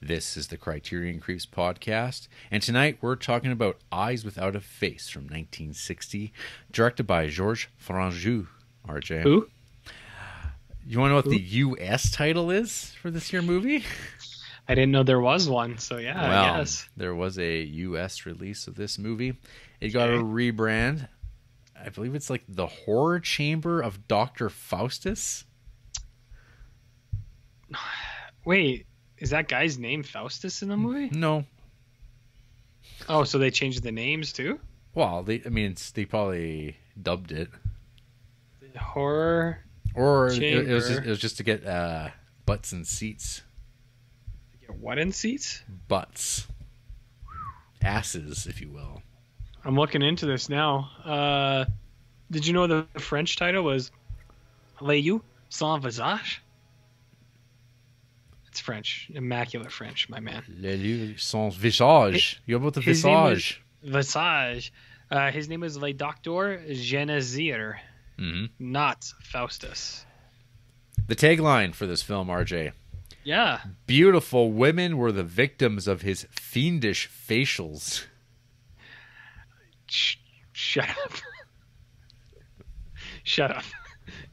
This is the Criterion Creeps podcast, and tonight we're talking about Eyes Without a Face from 1960, directed by Georges Franju, RJ. Who? You want to know what the U.S. title is for this here movie? I didn't know there was one, so yeah, well, I guess. There was a U.S. release of this movie. It got a rebrand. I believe it's like The Horror Chamber of Dr. Faustus. Wait, is that guy's name Faustus in the movie? No. Oh, so they changed the names too? Well, they probably dubbed it the Horror Chamber. It was just to get butts and seats. To get what in seats? Butts. Asses, if you will. I'm looking into this now. Did you know the French title was Les Yeux Sans Visage? It's French. Immaculate French, my man. Les Yeux Sans Visage. You're about the visage. Visage. His name is Le Docteur Génessier, not Faustus. The tagline for this film, RJ. Yeah. Beautiful women were the victims of his fiendish facials. Shut up. Shut up.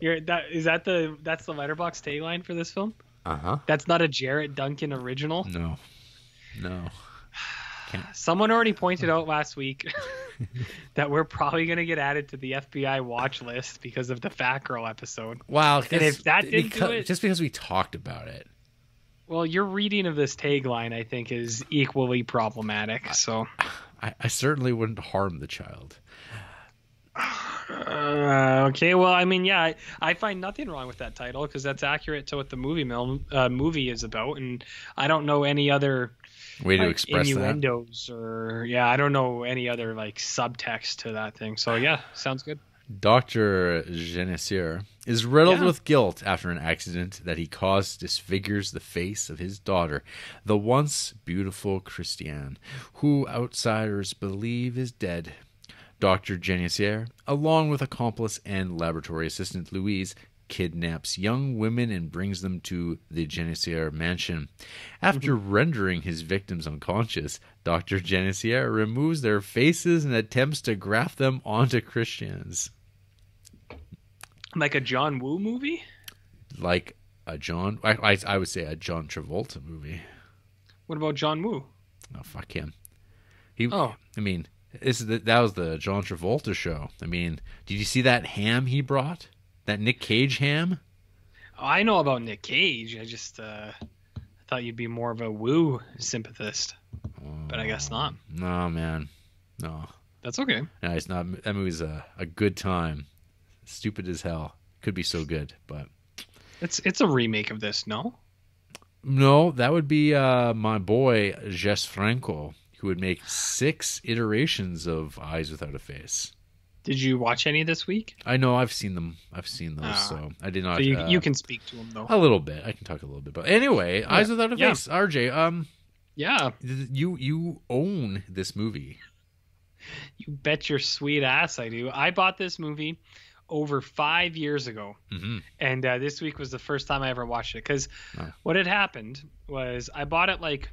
That's the Letterboxd tagline for this film? Uh-huh. That's not a Jarrett Duncan original? No. No. Someone already pointed out last week that we're probably going to get added to the FBI watch list because of the Fat Girl episode. Wow. And if that didn't do it... Just because we talked about it. Well, your reading of this tagline, I think, is equally problematic. So... I certainly wouldn't harm the child. Okay, well, I mean, yeah, I find nothing wrong with that title because that's accurate to what the movie is about, and I don't know any other way to express innuendos that. Or yeah, I don't know any other like subtext to that thing. So yeah, sounds good. Dr. Génessier is riddled with guilt after an accident that he caused disfigures the face of his daughter, the once beautiful Christiane, who outsiders believe is dead. Dr. Génessier, along with accomplice and laboratory assistant Louise, kidnaps young women and brings them to the Génessier mansion. After rendering his victims unconscious, Dr. Génessier removes their faces and attempts to graft them onto Christians. Like a John Woo movie? Like a John... I would say a John Travolta movie. What about John Woo? Oh, fuck him. I mean, that was the John Travolta show. I mean, did you see that ham he brought? That Nick Cage ham? Oh, I know about Nick Cage. I just thought you'd be more of a Woo sympathist. But I guess not. No, man. No. That's okay. No, it's not. That movie's a good time. Stupid as hell. Could be so good, but... It's a remake of this, no? No, that would be my boy, Jess Franco, who would make 6 iterations of Eyes Without a Face. Did you watch any this week? I know I've seen them. I've seen those, so I did not. So you can speak to them though. A little bit. I can talk a little bit. But anyway, yeah. Eyes Without a Face. RJ. Yeah. You own this movie. You bet your sweet ass I do. I bought this movie over 5 years ago, and this week was the first time I ever watched it. Because what had happened was I bought it like.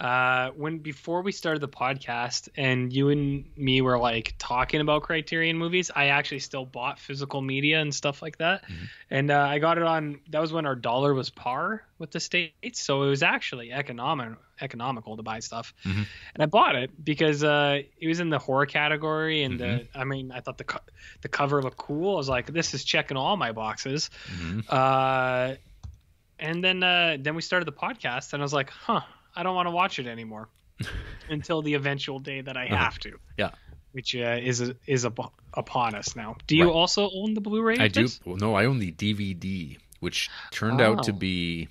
Before we started the podcast and you and me were like talking about Criterion movies, I actually still bought physical media and stuff like that. And, I got it on, that was when our dollar was par with the States. So it was actually economical to buy stuff. And I bought it because, it was in the horror category. And, I mean, I thought the cover looked cool. I was like, this is checking all my boxes. And then we started the podcast and I was like, huh. I don't want to watch it anymore until the eventual day that I have to. Yeah, which is upon us now. Do you also own the Blu-ray? I do. Well, no, I own the DVD, which turned out to be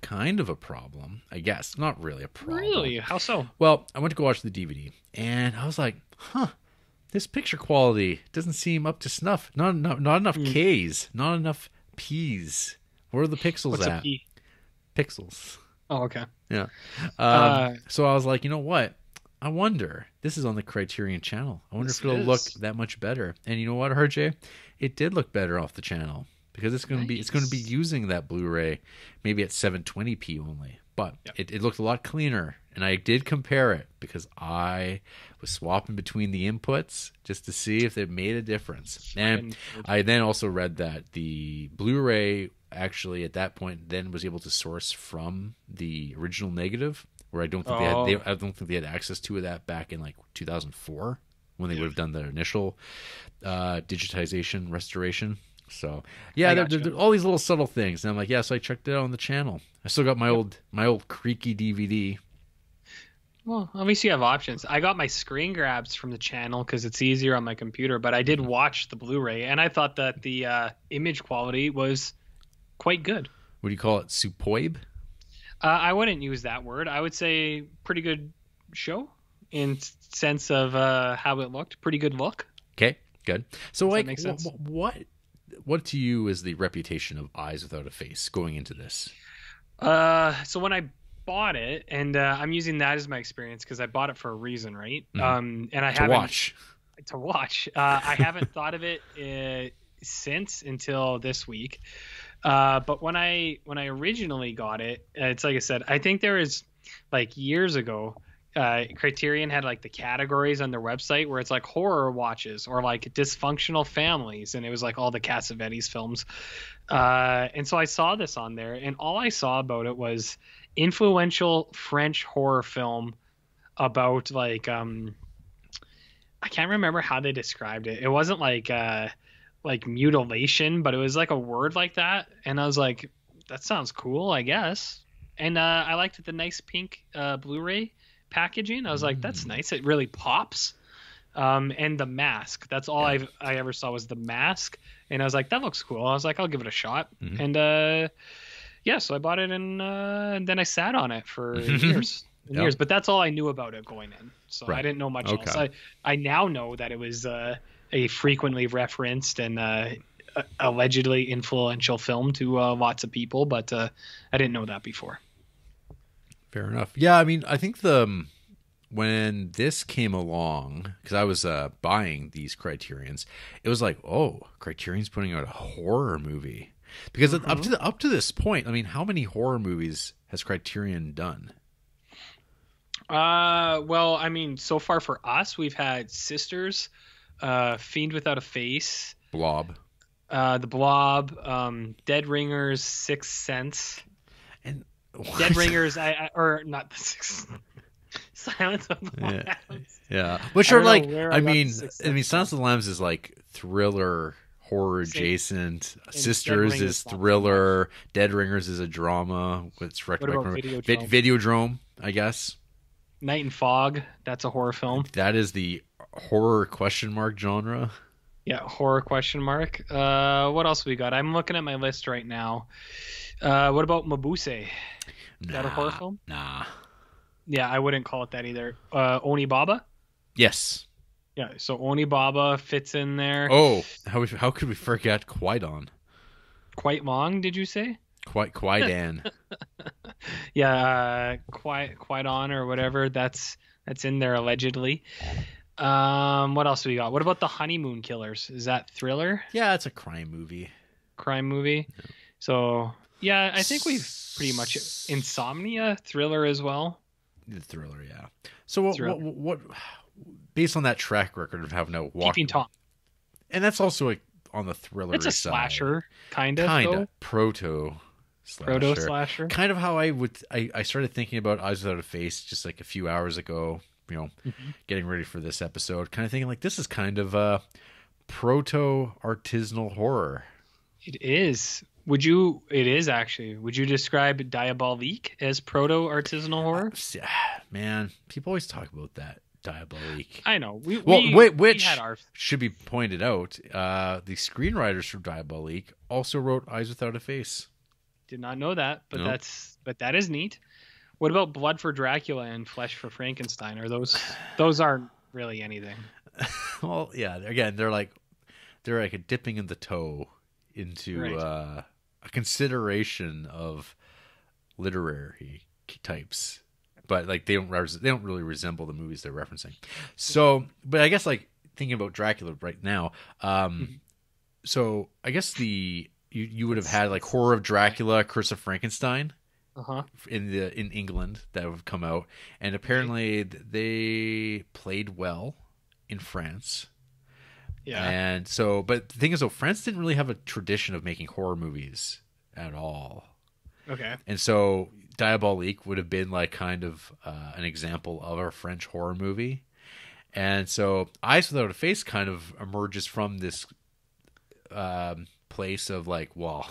kind of a problem, I guess. Not really a problem. Really? How so? Well, I went to go watch the DVD, and I was like, huh, this picture quality doesn't seem up to snuff. Not enough Ks. Not enough Ps. Where are the pixels What's at? A P? Pixels. Oh, okay. Yeah. So I was like, you know what? I wonder. This is on the Criterion channel. I wonder if it'll look that much better. And you know what, RJ? It did look better off the channel because it's going to be using that Blu-ray maybe at 720p only. But it looked a lot cleaner, and I did compare it because I was swapping between the inputs just to see if it made a difference. And I then also read that the Blu-ray actually at that point then was able to source from the original negative, where I don't think they had access to that back in like 2004 when they would have done their initial digitization restoration. So yeah, there all these little subtle things, and I'm like, yeah. So I checked it out on the channel. I still got my old creaky DVD. Well, at least you have options. I got my screen grabs from the channel because it's easier on my computer. But I did watch the Blu-ray, and I thought that the image quality was quite good. What do you call it? Superb? I wouldn't use that word. I would say pretty good show in sense of how it looked. Pretty good look. Okay, good. So like, what to you is the reputation of Eyes Without a Face going into this? So when I bought it, and I'm using that as my experience because I bought it for a reason, right? Mm-hmm. And I haven't to watch. I haven't thought of it since until this week. But when I originally got it, it's like I said, I think there is like years ago. Criterion had like the categories on their website where it's like horror watches or like dysfunctional families, and it was like all the Cassavetes films, and so I saw this on there, and all I saw about it was influential French horror film about like I can't remember how they described it. It wasn't like mutilation, but it was like a word like that, and I was like, that sounds cool, I guess. And I liked it, the nice pink Blu-ray packaging. I was like, that's nice, it really pops. And the mask, that's all I ever saw was the mask, and I was like, that looks cool. I was like, I'll give it a shot. Mm-hmm. And yeah, so I bought it, and then I sat on it for years, but that's all I knew about it going in, so I didn't know much else. I now know that it was a frequently referenced and allegedly influential film to lots of people, but I didn't know that before. Fair enough. Yeah, I mean, I think when this came along, because I was buying these Criterions, it was like, oh, Criterion's putting out a horror movie. Because up to this point, I mean, how many horror movies has Criterion done? Well, I mean, so far for us, we've had Sisters, Fiend Without a Face, Blob, The Blob, Dead Ringers, Sixth Sense, and Dead Ringers, or not the Sixth Silence of the Lambs. Yeah, which are like, I mean, Silence of the Lambs is like thriller, horror adjacent. Sisters is thriller. Dead Ringers is a drama. What's Videodrome, I guess. Night and Fog. That's a horror film. That is the horror question mark genre. Yeah, horror question mark. What else we got? I'm looking at my list right now. What about Mabuse? Is that a horror film? Nah. Yeah, I wouldn't call it that either. Onibaba? Yes. Yeah, so Onibaba fits in there. Oh, how could we forget Quaidan? Quite long, did you say? Quaidan. Yeah, Quaidan or whatever. That's in there allegedly. What else we got? What about The Honeymoon Killers? Is that thriller? Yeah, it's a crime movie. Crime movie? Yeah. So, yeah, I think we've pretty much... Insomnia, thriller as well. The thriller, yeah. So what based on that track record of having to walk... Keeping Tom. And that's also on the thriller side. It's a slasher, kind of. Proto-slasher. Kind of how I would... I started thinking about Eyes Without a Face just like a few hours ago, you know, getting ready for this episode, kind of thinking like, this is kind of a proto-artisanal horror. It is. Would you describe Diabolique as proto-artisanal horror? Man, people always talk about that, Diabolique. I know. Which should be pointed out, the screenwriters from Diabolique also wrote Eyes Without a Face. Did not know that, but nope. That is neat. What about Blood for Dracula and Flesh for Frankenstein? Are those aren't really anything? Well, yeah, again, they're like a dipping in the toe into a consideration of literary types, but like they don't really resemble the movies they're referencing. So, but I guess like thinking about Dracula right now, so I guess you would have had like Horror of Dracula, Curse of Frankenstein, in England that have come out, and apparently they played well in France. Yeah, and so, but the thing is, though, France didn't really have a tradition of making horror movies at all. Okay, and so Diabolique would have been like kind of an example of a French horror movie, and so Eyes Without a Face kind of emerges from this place of like, well,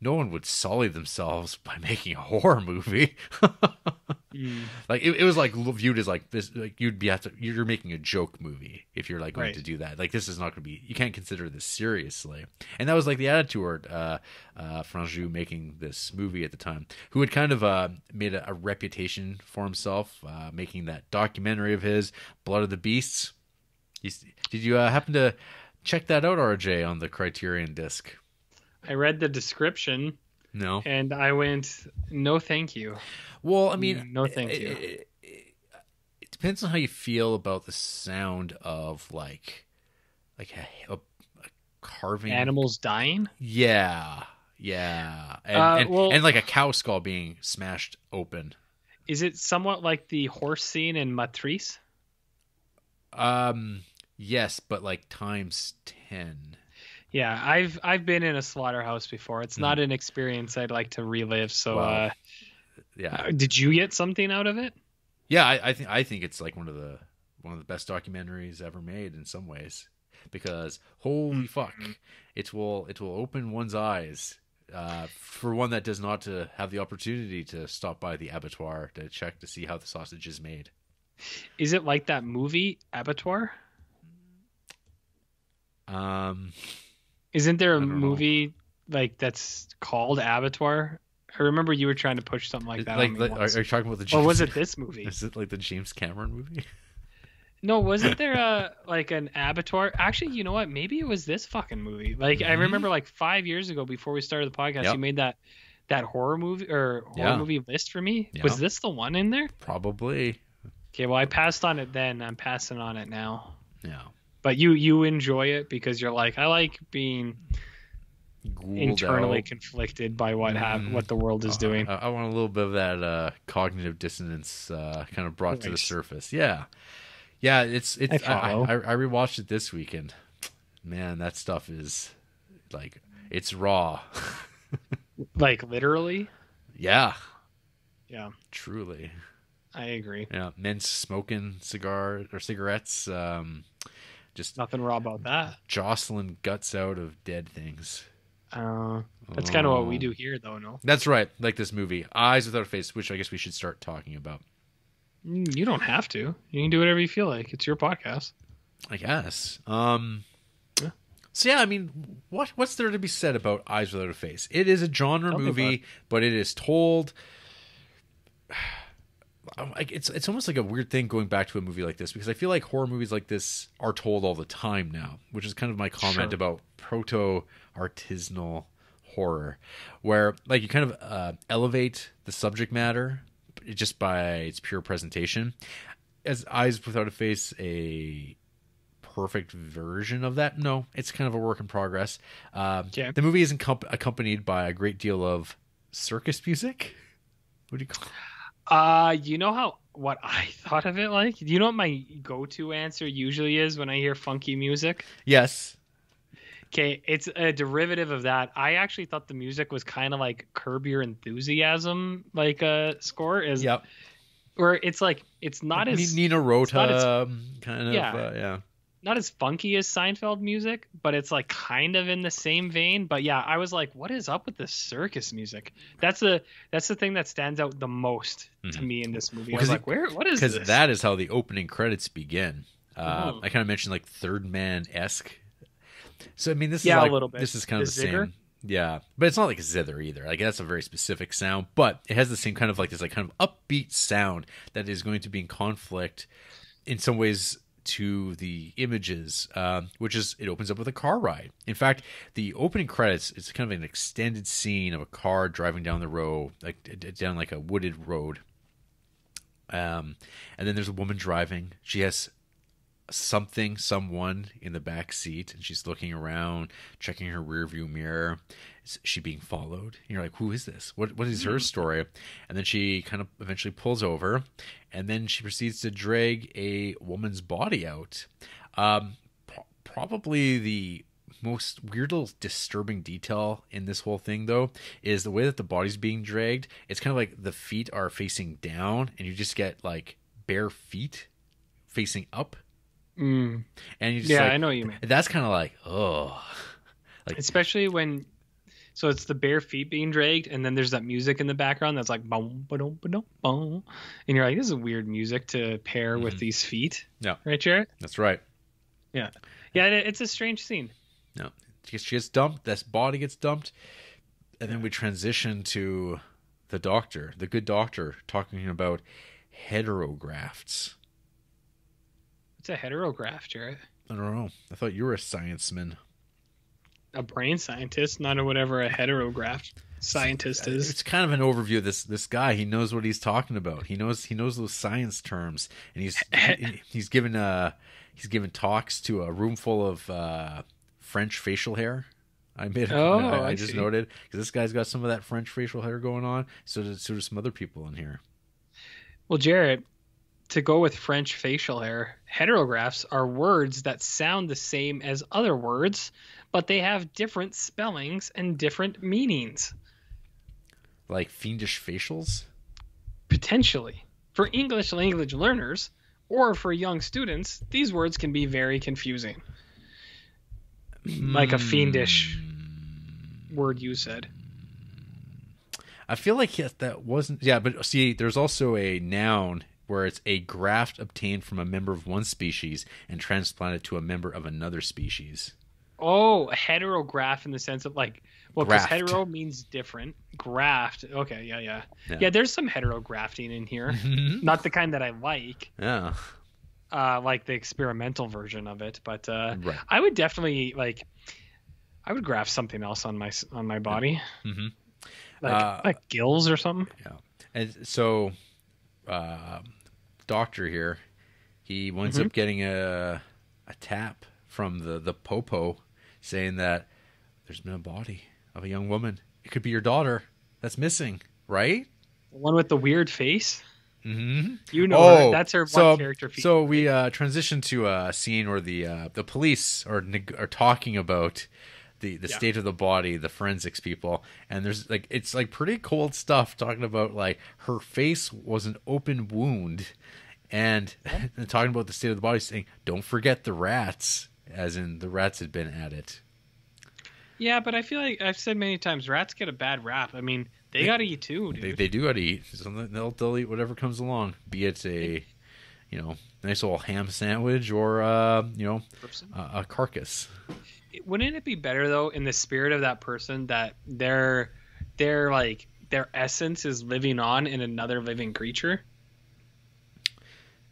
no one would sully themselves by making a horror movie. Like it was like viewed as like this, like you're making a joke movie if you're like going to do that. Like this is not going to be, you can't consider this seriously. And that was like the attitude Franju making this movie at the time, who had kind of made a reputation for himself making that documentary of his, Blood of the Beasts. Did you happen to check that out, RJ, on the Criterion disc? I read the description. No. And I went, no, thank you. Well, I mean, no, thank you. It depends on how you feel about the sound of like a carving, animals dying. Yeah, yeah, and like a cow skull being smashed open. Is it somewhat like the horse scene in Matrice? Yes, but like times 10. Yeah, I've been in a slaughterhouse before. It's not an experience I'd like to relive. So, wow. Yeah, did you get something out of it? Yeah, I think it's like one of the best documentaries ever made in some ways, because holy fuck, it will open one's eyes for one that does not to have the opportunity to stop by the abattoir to check to see how the sausage is made. Is it like that movie Abattoir? Isn't there a movie like that's called Abattoir? I remember you were trying to push something like that. Are you talking about the James, or was it this movie? Is it like the James Cameron movie? No, wasn't there like an Abattoir? Actually, you know what? Maybe it was this fucking movie. Like I remember like 5 years ago before we started the podcast, you made that horror movie or horror movie list for me. Yeah. Was this the one in there? Probably. Okay, well I passed on it then. I'm passing on it now. Yeah. But you enjoy it because you're like, I like being internally conflicted by what the world is doing. I want a little bit of that cognitive dissonance kind of brought to the surface. Yeah, yeah. It's. I rewatched it this weekend. Man, that stuff is like, it's raw. Like literally. Yeah. Yeah. Truly. I agree. Yeah, men smoking cigarettes. Just nothing raw about that. Jostling guts out of dead things. That's kind of what we do here, though, no? That's right. Like this movie, Eyes Without a Face, which I guess we should start talking about. You don't have to. You can do whatever you feel like. It's your podcast. I guess. Yeah. So, yeah, I mean, what's there to be said about Eyes Without a Face? It is a genre movie, but it is told... It's almost like a weird thing going back to a movie like this, because I feel like horror movies like this are told all the time now, which is kind of my comment about proto-artisanal horror, where like you kind of elevate the subject matter just by its pure presentation. As Eyes Without a Face, a perfect version of that? No, it's kind of a work in progress. The movie is accompanied by a great deal of circus music. What do you call it? You know what I thought of it like? You know what my go-to answer usually is when I hear funky music? Yes. Okay, it's a derivative of that. I actually thought the music was kind of like Curb Your Enthusiasm, like a score is. Yep. Or it's like it's not like as Nina Rota kind of. Yeah. Not as funky as Seinfeld music, but it's like kind of in the same vein. But yeah, I was like, what is up with the circus music? That's the thing that stands out the most to me in this movie. Well, I was like, what is this? Because that is how the opening credits begin. I kind of mentioned like Third Man-esque. So I mean, this is like, a little bit. This is kind of the same. Yeah, but it's not like a zither either. Like that's a very specific sound, but it has the same kind of like this like kind of upbeat sound that is going to be in conflict in some ways to the images, which is, it opens up with a car ride. In fact, the opening credits, it's kind of an extended scene of a car driving down the road, like down like a wooded road. And then there's a woman driving. She has someone in the back seat, and she's looking around, checking her rearview mirror. Is she being followed? And you're like, who is this? What is her story? And then she kind of eventually pulls over, and then she proceeds to drag a woman's body out. Probably the most weird little disturbing detail in this whole thing, though, is the way that the body's being dragged. It's kind of like the feet are facing down, and you just get like bare feet facing up. Mm. And you just, yeah, like, I know what you mean. That's kind of like, oh, like, especially when, so it's the bare feet being dragged, and then there's that music in the background that's like boom, boom, boom, boom, and you're like, this is weird music to pair with these feet. Yeah, right, Jared. That's right. Yeah, yeah. It's a strange scene. No, she gets dumped. This body gets dumped, and then we transition to the doctor, the good doctor, talking about heterografts. What's a heterograph, Jared? I don't know. I thought you were a science man. A brain scientist, not a whatever a heterograph scientist is. It's kind of an overview of this guy. He knows what he's talking about. He knows those science terms, and he's given talks to a room full of French facial hair. I just noted, because this guy's got some of that French facial hair going on. So do some other people in here. Well, Jared, to go with French facial hair, heterographs are words that sound the same as other words, but they have different spellings and different meanings. Like fiendish facials? Potentially. For English language learners or for young students, these words can be very confusing. Like a fiendish word you said. I feel like that wasn't... Yeah, but see, there's also a noun where it's a graft obtained from a member of one species and transplanted to a member of another species. Oh, a heterograph in the sense of like... Well, because hetero means different. Graft. Okay, yeah. Yeah, there's some heterografting in here. Not the kind that I like. Yeah. Like the experimental version of it, but right. I would definitely I would graft something else on my body, like gills or something. Yeah, and so doctor here, he winds up getting a tap from the popo saying that there's been a body of a young woman. It could be your daughter that's missing, right? The one with the weird face. You know, her. That's her one character feature. So we transition to a scene where the police are talking about the state of the body, the forensics people, and there's like it's like pretty cold stuff talking about like her face was an open wound, and talking about the state of the body, saying don't forget the rats, as in the rats had been at it. Yeah, but I feel like I've said many times rats get a bad rap. I mean. They gotta eat too, dude. They do gotta eat. They'll eat whatever comes along, be it a, you know, nice old ham sandwich or you know, a carcass. Wouldn't it be better though, in the spirit of that person, that their essence is living on in another living creature?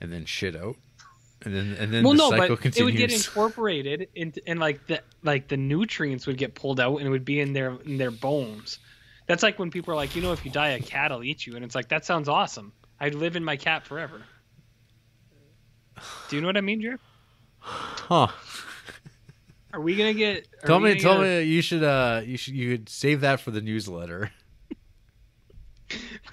And then shit out. And then well, the cycle continues. It would get incorporated into, and the nutrients would get pulled out and it would be in their bones. That's like when people are like, you know, if you die, a cat will eat you. And it's like, that sounds awesome. I'd live in my cat forever. Do you know what I mean, Jer? Huh. Are we going to get... Tell me you should save that for the newsletter.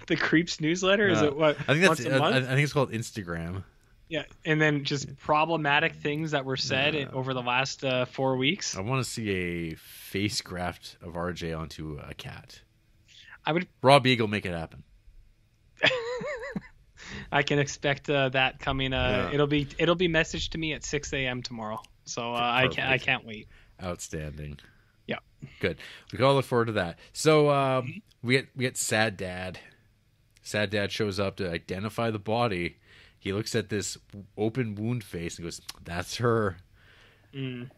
The Creeps newsletter? Is it what? I think that's I think it's called Instagram. Yeah. And then just problematic things that were said over the last 4 weeks. I want to see a face graft of RJ onto a cat. I would Rob Eagle make it happen. I can expect that coming. It'll be messaged to me at 6 a.m. tomorrow. So I can't wait. Outstanding. Yeah. Good. We can all look forward to that. So we get Sad Dad. Sad Dad shows up to identify the body. He looks at this open wound face and goes, "That's her." And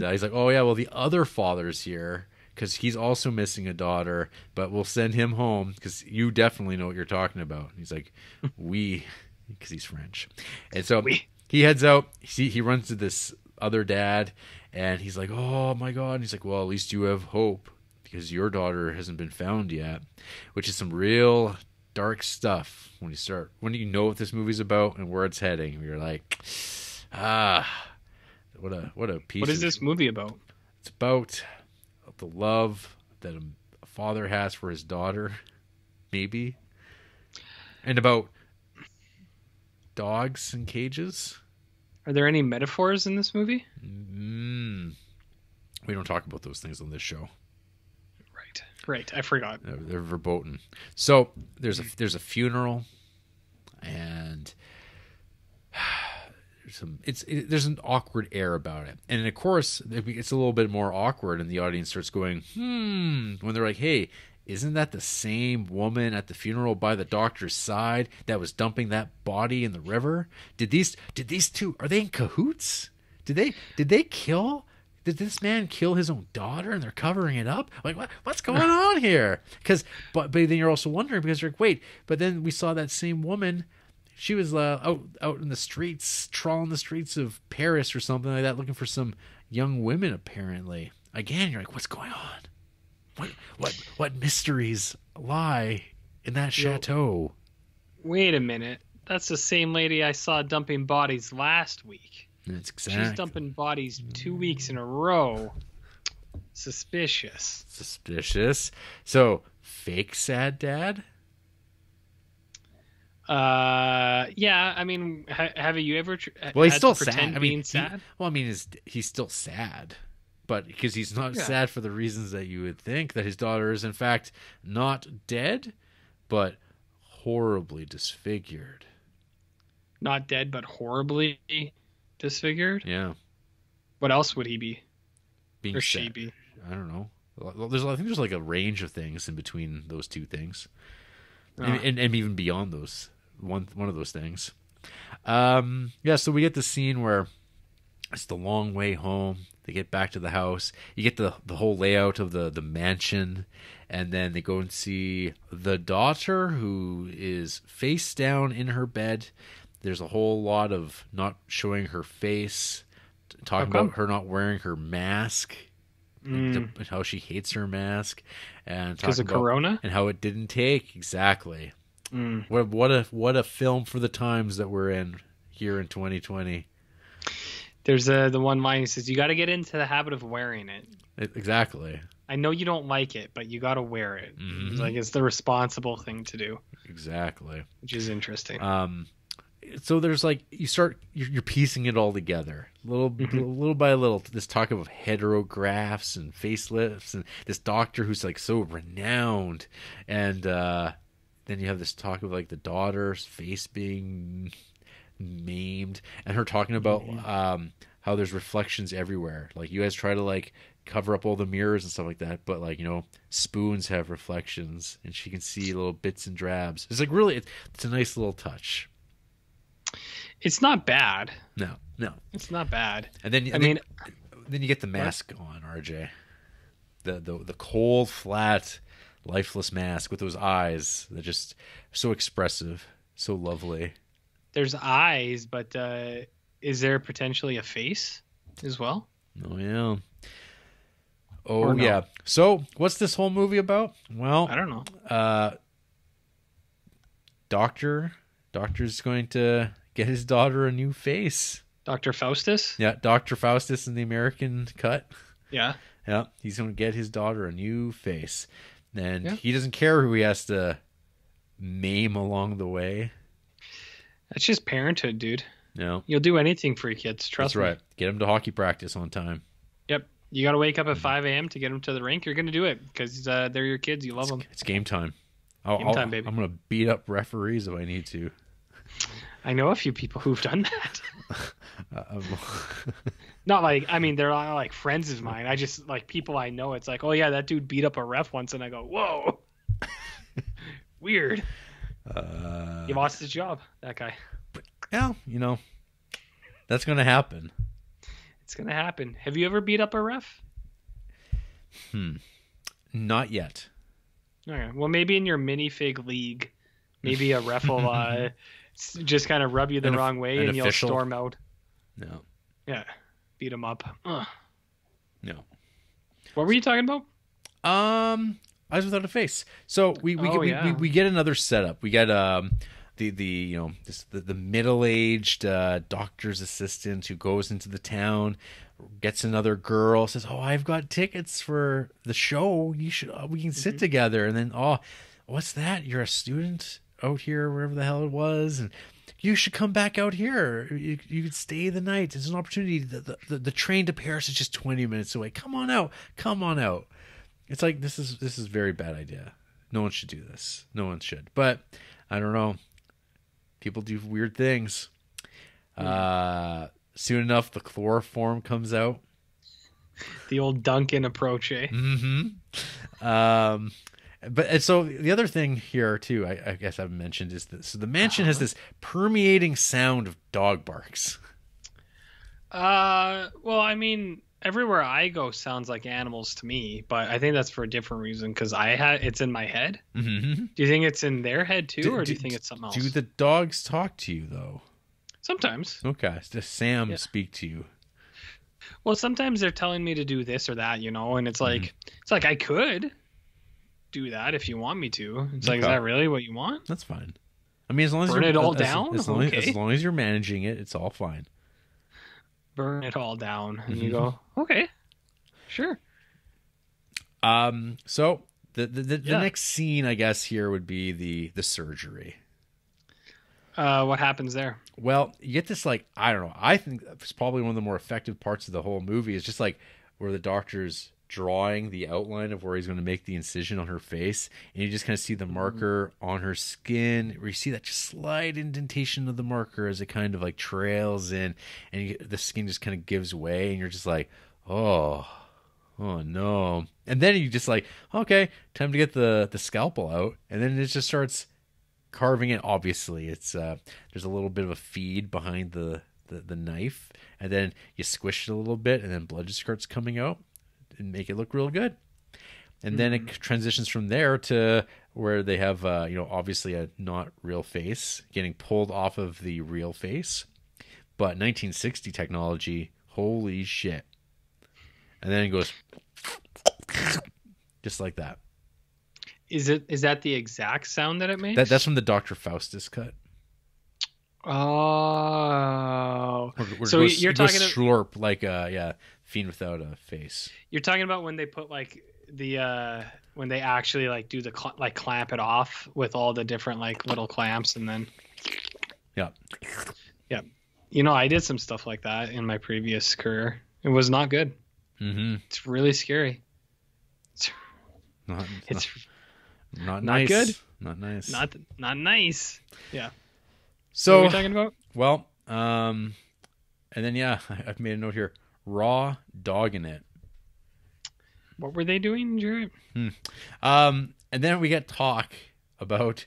he's like, "Oh yeah, well the other father's here." Because he's also missing a daughter, but we'll send him home because you definitely know what you're talking about. And he's like, we, because he's French. And so he heads out. He runs to this other dad, and he's like, oh, my God. And he's like, well, at least you have hope because your daughter hasn't been found yet, which is some real dark stuff when you know what this movie's about and where it's heading. You're like, Ah, what a piece. What is this movie about? It's about the love that a father has for his daughter, maybe, and about dogs in cages. Are there any metaphors in this movie? We don't talk about those things on this show. Right, I forgot. They're verboten. So there's a funeral, and there's an awkward air about it. And of course, it's a little bit more awkward, and the audience starts going, when they're like, hey, isn't that the same woman at the funeral by the doctor's side that was dumping that body in the river? Did these two, are they in cahoots? Did this man kill his own daughter and they're covering it up? Like, what's going on here? But then you're also wondering, because you're like, wait, but then we saw that same woman. She was out in the streets, trawling the streets of Paris or something like that, looking for some young women, apparently. Again, you're like, what's going on? What mysteries lie in that chateau? Wait a minute. That's the same lady I saw dumping bodies last week. That's exactly. She's dumping bodies 2 weeks in a row. Suspicious. So, fake sad dad? Yeah. I mean, have you ever? Well, he's still sad. I mean, sad. Well, I mean, he's still sad, but because he's not sad for the reasons that you would think, that his daughter is in fact not dead, but horribly disfigured. Not dead, but horribly disfigured. Yeah. What else would he be? Being or sad. She be? I don't know. I think there's like a range of things in between those two things, and even beyond those one of those things. Yeah. So we get the scene where it's the long way home. They get back to the house. You get the whole layout of the mansion, and then they go and see the daughter, who is face down in her bed. There's a whole lot of not showing her face, talking about her not wearing her mask, and how she hates her mask, and because of Corona, and how it didn't take exactly. What a film for the times that we're in here in 2020. There's the one line that says, "You got to get into the habit of wearing it." Exactly. I know you don't like it, but you got to wear it. Mm-hmm. Like, it's the responsible thing to do. Exactly. Which is interesting. So there's like, you're piecing it all together little by little. This talk of heterographs and facelifts, and this doctor who's like so renowned, and then you have this talk of like the daughter's face being maimed, and her talking about how there's reflections everywhere. Like, you guys try to like cover up all the mirrors and stuff like that, but like, you know, spoons have reflections, and she can see little bits and drabs. It's like, really, it's a nice little touch. It's not bad. No. It's not bad. And then I mean, then you get the mask on, RJ. The cold, flat, lifeless mask with those eyes. They're just so expressive, so lovely. There's eyes, but is there potentially a face as well? Oh, yeah. Oh, yeah. So what's this whole movie about? Well, I don't know. Doctor's going to get his daughter a new face. Dr. Faustus? Yeah, Dr. Faustus in the American cut. Yeah, he's going to get his daughter a new face. And he doesn't care who he has to maim along the way. That's just parenthood, dude. No. You'll do anything for your kids, trust me. That's right. Get them to hockey practice on time. Yep. You got to wake up at 5 a.m. to get them to the rink. You're going to do it because they're your kids. You love them. It's game time. Game time, baby. I'm going to beat up referees if I need to. I know a few people who've done that. Not like, I mean, they're not like friends of mine. I just, like, people I know, it's like, oh yeah, that dude beat up a ref once, and I go, whoa, weird. He lost his job, that guy. Yeah, you know, that's going to happen. It's going to happen. Have you ever beat up a ref? Not yet. All right. Well, maybe in your minifig league, maybe a ref will just kind of rub you the wrong way, and you'll storm out. No. Yeah. Beat him up. No. What were you talking about? Eyes Without a Face. So we get another setup. We get the middle-aged doctor's assistant who goes into the town, gets another girl, says, "Oh, I've got tickets for the show. You should we can sit together." And then, "Oh, what's that? You're a student out here, wherever the hell it was, and you should come back out here. You could stay the night. There's an opportunity. The train to Paris is just 20 minutes away. Come on out. Come on out." It's like, this is a very bad idea. No one should do this. No one should. But I don't know. People do weird things. Soon enough, the chloroform comes out. The old Duncan approach, eh? Mm-hmm. But so the other thing here too, I guess I've mentioned, is that so the mansion has this permeating sound of dog barks. Well, I mean, everywhere I go sounds like animals to me, but I think that's for a different reason because it's in my head. Mm-hmm. Do you think it's in their head too, or do you think it's something else? Do the dogs talk to you though? Sometimes. Okay, does Sam speak to you? Well, sometimes they're telling me to do this or that, you know, and it's like it's like I could do that if you want me to. It's like, is that really what you want? That's fine. I mean, as long as burn it all down. As long as you're managing it, it's all fine. Burn it all down, and you go, okay, sure. So the next scene, I guess, here would be the surgery. What happens there? Well, you get this, like, I don't know. I think it's probably one of the more effective parts of the whole movie is just like where the doctor's drawing the outline of where he's going to make the incision on her face, and you just kind of see the marker on her skin, where you see that just slight indentation of the marker as it kind of like trails in, and the skin just kind of gives way, and you're just like, oh no. And then you just like, okay, time to get the scalpel out, and then it just starts carving it. Obviously, it's there's a little bit of a feed behind the knife, and then you squish it a little bit, and then blood just starts coming out and make it look real good. And then it transitions from there to where they have, obviously a not real face getting pulled off of the real face, but 1960 technology, holy shit. And then it goes just like that. Is that the exact sound that it made? That's from the Dr. Faustus cut. Oh, so you're talking slurp like Fiend Without a Face. You're talking about when they put like the when they actually like do the clamp it off with all the different like little clamps, and then yeah. You know, I did some stuff like that in my previous career. It was not good. It's really scary. It's not nice. Good. Not nice. Not nice. Yeah. So what are we talking about? Well, and then I've made a note here. Raw dog in it. What were they doing, Jared? And then we get talk about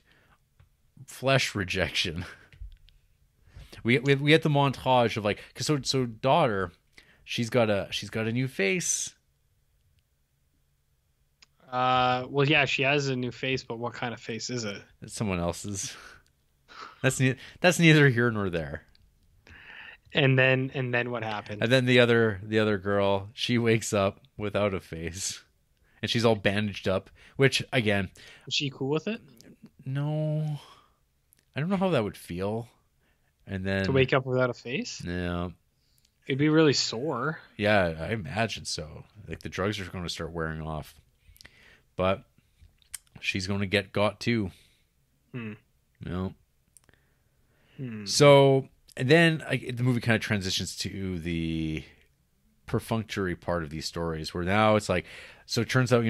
flesh rejection. We get the montage of like, cause so daughter, she's got a new face. Well, yeah, she has a new face, but what kind of face is it? It's someone else's. That's neither here nor there. And then what happened? And then the other girl, she wakes up without a face, and she's all bandaged up. Which, again, is she cool with it? No, I don't know how that would feel. And then to wake up without a face? Yeah, it'd be really sore. Yeah, I imagine so. Like the drugs are going to start wearing off, but she's going to get got too. No. So. And then the movie kind of transitions to the perfunctory part of these stories, where now it's like, so it turns out,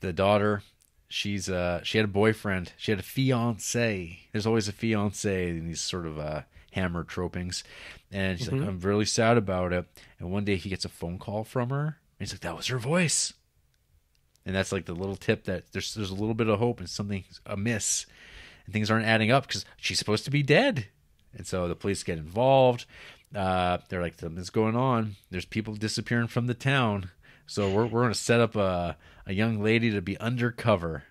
the daughter, she had a boyfriend, she had a fiance. There's always a fiance in these sort of hammer tropings, and she's like, "I'm really sad about it." And one day he gets a phone call from her, and he's like, "That was her voice," and that's like the little tip that there's a little bit of hope and something's amiss, and things aren't adding up because she's supposed to be dead. And so the police get involved. They're like, something's going on. There's people disappearing from the town. So we're going to set up a young lady to be undercover.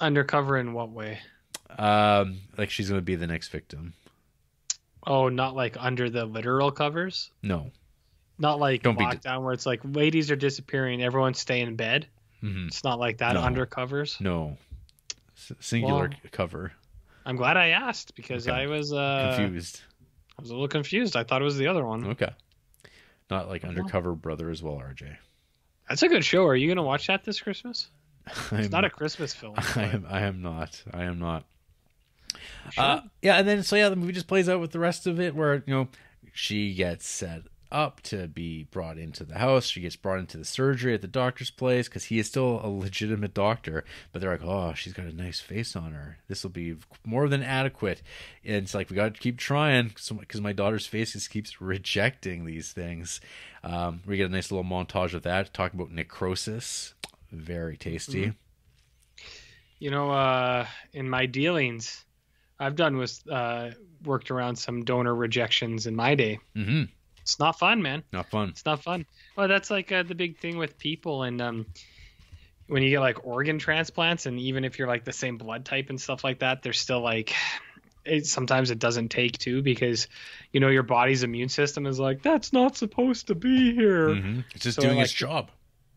Undercover in what way? Like she's going to be the next victim. Oh, not like under the literal covers? No. Not like lockdown where it's like ladies are disappearing, everyone stay in bed? It's not like that. Undercovers? No. Singular cover. I'm glad I asked because I was confused. I was a little confused. I thought it was the other one. Okay. Not like Undercover Brother as well, RJ. That's a good show. Are you going to watch that this Christmas? It's not a Christmas film. I am not. Sure? And then the movie just plays out with the rest of it where, you know, she gets set up to be brought into the house. She gets brought into the surgery at the doctor's place because he is still a legitimate doctor. But they're like, oh, she's got a nice face on her. This will be more than adequate. And it's like, we got to keep trying because my daughter's face just keeps rejecting these things. We get a nice little montage of that, talking about necrosis. Very tasty. You know, in my dealings, I've done worked around some donor rejections in my day. Mm-hmm. It's not fun, man. Not fun. It's not fun. Well, that's like the big thing with people. And when you get like organ transplants, and even if you're like the same blood type and stuff like that, there's still like sometimes it doesn't take two because, you know, your body's immune system is like, that's not supposed to be here. Mm-hmm. It's just doing its job.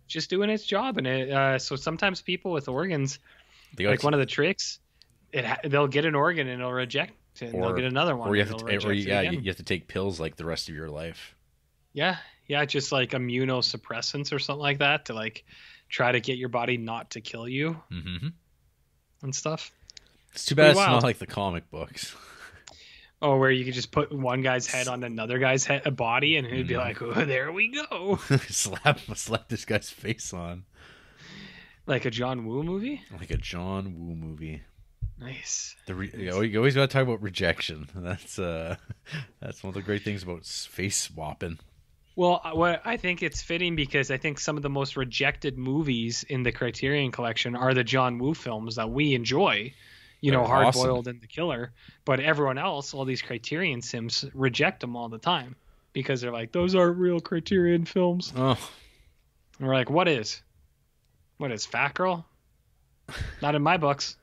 Just doing its job. And it, so sometimes people with organs, like one of the tricks, they'll get an organ and it'll reject. And they'll get another one. Or you have to, you have to take pills like the rest of your life. Yeah, yeah, just like immunosuppressants or something like that to like try to get your body not to kill you and stuff. It's too bad it's not like the comic books. Oh, where you could just put one guy's head on another guy's head, a body, and he'd be like, "Oh, there we go." slap this guy's face on. Like a John Woo movie. Nice. You always got to talk about rejection. That's one of the great things about face swapping. Well, I think it's fitting because I think some of the most rejected movies in the Criterion Collection are the John Woo films that we enjoy. You know, Hard Boiled and The Killer. But everyone else, all these Criterion Sims, reject them all the time because they're like, those aren't real Criterion films. Oh. And we're like, what is? What is, Fat Girl? Not in my books.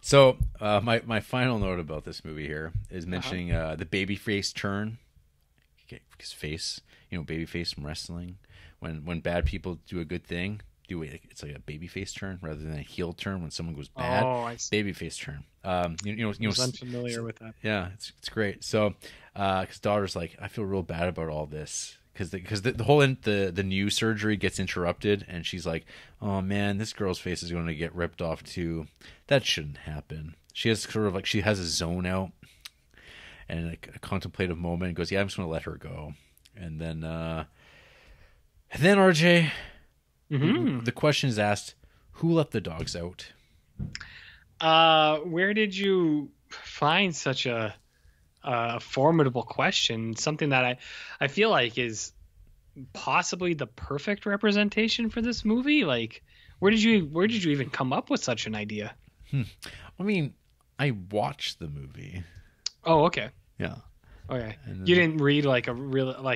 So my final note about this movie here is mentioning the baby face turn, because baby face from wrestling, when bad people do a good thing, it's like a baby face turn rather than a heel turn. When someone goes bad, baby face turn. I'm unfamiliar with that. Yeah, it's great. So because daughter's like, I feel real bad about all this. Because the whole the new surgery gets interrupted, and she's like, oh man, this girl's face is going to get ripped off too. That shouldn't happen. She has she has a zone out and a contemplative moment and goes, yeah, I'm just going to let her go. And then RJ, the question is asked, who let the dogs out? Where did you find such a formidable question, something that I feel like is possibly the perfect representation for this movie? Like, where did you even come up with such an idea? I mean, I watched the movie. Oh, okay. Yeah. Okay. Then, you didn't read like a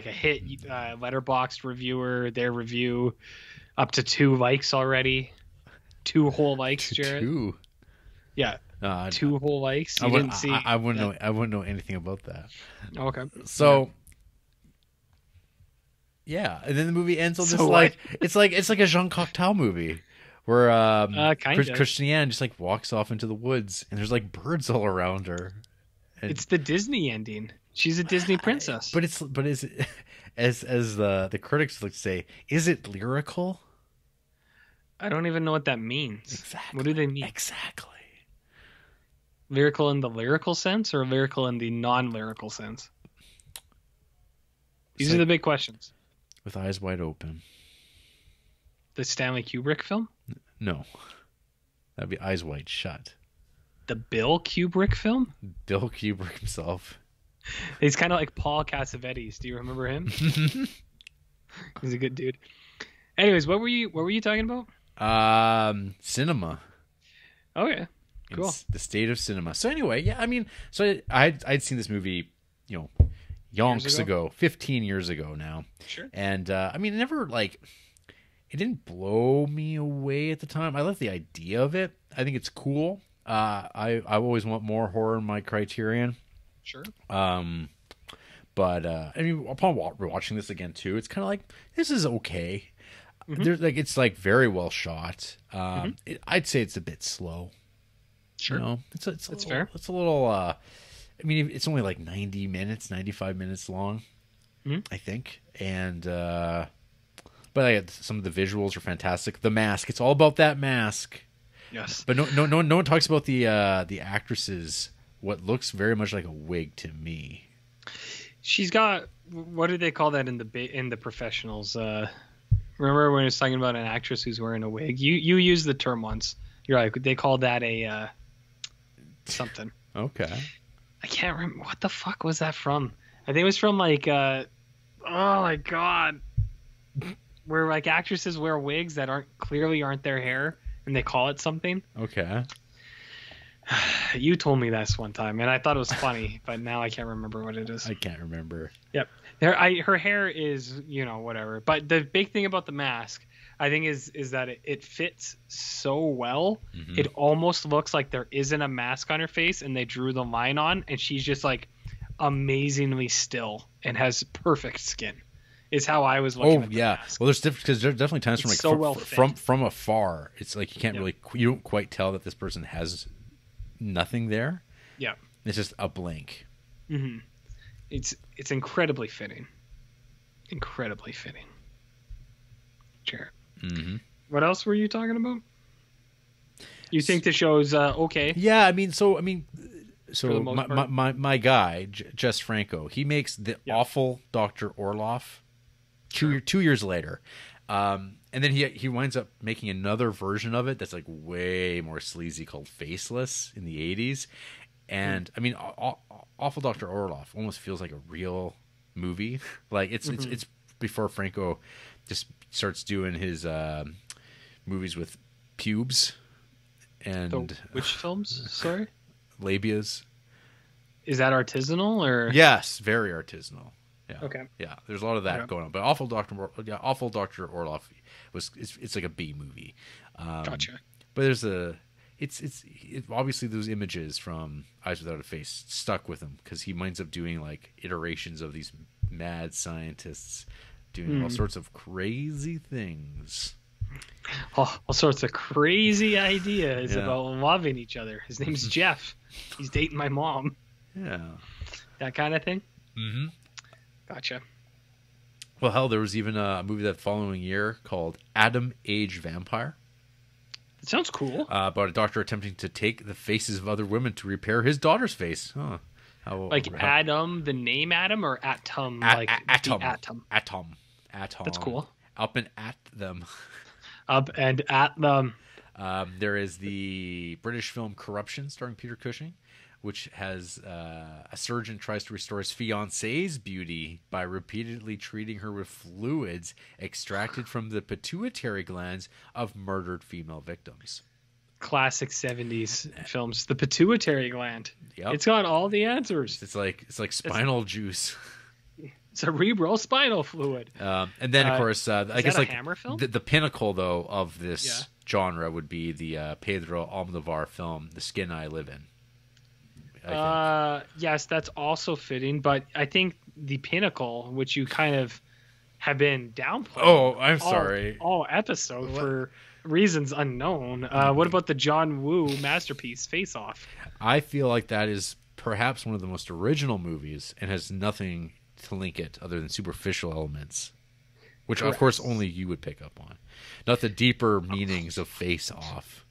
hit Letterboxd reviewer, their review up to 2 likes already. 2 whole likes, Jared. 2. Yeah. 2 whole likes. I wouldn't know anything about that. Okay. So yeah, and then the movie ends on it's like a Jean Cocteau movie where Christiane just like walks off into the woods and there's like birds all around her. And it's the Disney ending. She's a Disney princess. But is it, as the critics would say, is it lyrical? I don't even know what that means. Exactly. What do they mean? Exactly. Lyrical in the lyrical sense or lyrical in the non-lyrical sense? These are the big questions. With Eyes Wide Open. The Stanley Kubrick film? No. That'd be Eyes Wide Shut. The Bill Kubrick film? Bill Kubrick himself. He's kind of like Paul Cassavetes. Do you remember him? He's a good dude. Anyways, what were you talking about? Cinema. Okay. Cool. The state of cinema. So anyway, yeah, I mean, so I'd seen this movie, you know, yonks ago, 15 years ago now. Sure. And I mean, it didn't blow me away at the time. I love the idea of it. I think it's cool. I always want more horror in my Criterion. Sure. But I mean, upon rewatching this again too, it's kind of like, this is okay. There's like, it's like very well shot. I'd say it's a bit slow. Sure. You know? It's little, fair. It's a little, I mean, it's only like 90 minutes, 95 minutes long, I think. And, but I had some of the visuals are fantastic. The mask, it's all about that mask. Yes. But no one talks about the actress's, what looks very much like a wig to me. She's got, what do they call that in the professionals? Remember when I was talking about an actress who's wearing a wig? You used the term once. You're like, they call that a something. Okay. I can't remember. What the fuck was that from? I think it was from like, oh my God. Where like actresses wear wigs that clearly aren't their hair and they call it something. Okay. You told me this one time and I thought it was funny, but now I can't remember what it is. I can't remember. Yep. Her hair is, you know, whatever. But the big thing about the mask, I think, is that it fits so well. Mm-hmm. It almost looks like there isn't a mask on her face and they drew the line on, and she's just like amazingly still and has perfect skin. Is how I was looking at the mask. Well, there's because there's definitely times from like from afar, it's like you can't really, you don't quite tell that this person has nothing there. Yeah, it's just a blank. Mm-hmm. It's incredibly fitting. Incredibly fitting. Sure. Mm-hmm. What else were you talking about? You think the show's okay? Yeah, I mean, so my guy Jess Franco, he makes the awful Dr. Orloff two years later. And then he winds up making another version of it that's like way more sleazy called Faceless in the 80s. And I mean, Awful Dr. Orloff almost feels like a real movie. Like it's before Franco just starts doing his movies with pubes and which films? Sorry, labias. Is that artisanal or? Yes, very artisanal. Yeah. Okay. Yeah, there's a lot of that going on. But Awful Dr. Orloff was it's like a B movie. Gotcha. But there's obviously those images from Eyes Without a Face stuck with him because he winds up doing like iterations of these mad scientists doing all sorts of crazy things. All sorts of crazy ideas about loving each other. His name's Jeff. He's dating my mom. Yeah. That kind of thing. Mm-hmm. Gotcha. Well, hell, there was even a movie that following year called Adam Age Vampire. That sounds cool. About a doctor attempting to take the faces of other women to repair his daughter's face. Huh. How Adam, the name Adam, or Atom? Atom. That's cool. Up and at them. Up and at them. There is the British film Corruption starring Peter Cushing, which has a surgeon tries to restore his fiancee's beauty by repeatedly treating her with fluids extracted from the pituitary glands of murdered female victims. Classic 70s films. The pituitary gland. Yep. It's got all the answers. It's like spinal juice. Cerebral spinal fluid. And then, of course, I guess like Hammer film? The pinnacle, though, of this genre would be the Pedro Almodovar film, The Skin I Live In. Yes, that's also fitting, but I think the pinnacle, which you kind of have been downplaying. Oh, I'm sorry. All episode for reasons unknown. What about the John Woo masterpiece Face Off? I feel like that is perhaps one of the most original movies and has nothing to link it other than superficial elements, which of course only you would pick up on. Not the deeper meanings of Face Off.